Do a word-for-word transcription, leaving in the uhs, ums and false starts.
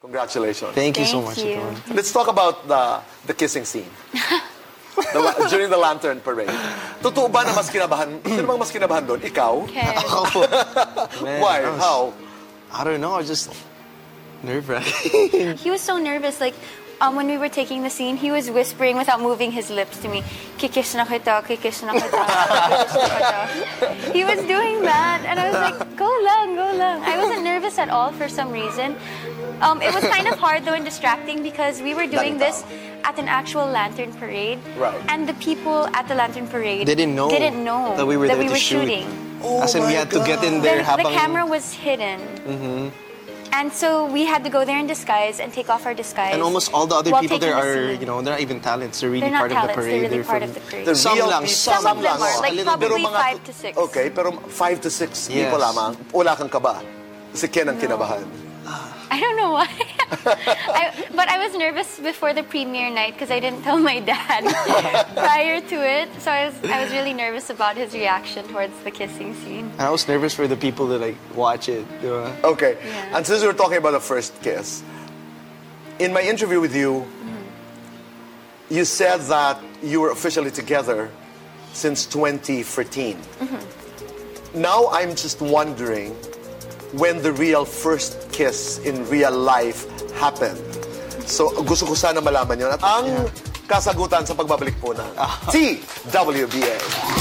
Congratulations. Thank you Thank so much. You. Let's talk about the, the kissing scene. The, during the lantern parade. Totoo ba na mas kinabahan? Sino bang mas kinabahan doon? Ikaw? Ako. Why? I was, How? I don't know. I was just nerve-wracking. He was so nervous. Like, um, when we were taking the scene, he was whispering without moving his lips to me, kikish na kita, kikish na kita, kikish na kita. He was doing that, and I was like, go lang, go lang. I wasn't nervous at all for some reason. Um, it was kind of hard, though, and distracting because we were doing this at an actual lantern parade. Right. And the people at the lantern parade they didn't know, didn't know that we were, that we were shoot. shooting. Oh As in, we had God. to get in there. The, the camera was hidden. Mm-hmm. And so we had to go there in disguise and take off our disguise. And almost all the other people there are, the you know, they're not even talents. They're really they're part talents, of the parade. They're really they're part of the parade. The some, lang, some, some of them are, like probably mga, five to six. Okay, pero five to six yes. people lamang. Wala kang kaba. Si Ken ang kinabahan. I don't know why, I, but I was nervous before the premiere night because I didn't tell my dad prior to it. So I was, I was really nervous about his reaction towards the kissing scene. And I was nervous for the people that like watch it. Okay, yeah. And since we're talking about the first kiss, in my interview with you, mm-hmm. you said that you were officially together since twenty thirteen. Mm-hmm. Now I'm just wondering when the real first kiss in real life happened. So, gusto ko sana malaman yun. At ang kasagutan sa pagbabalik po na T W B A.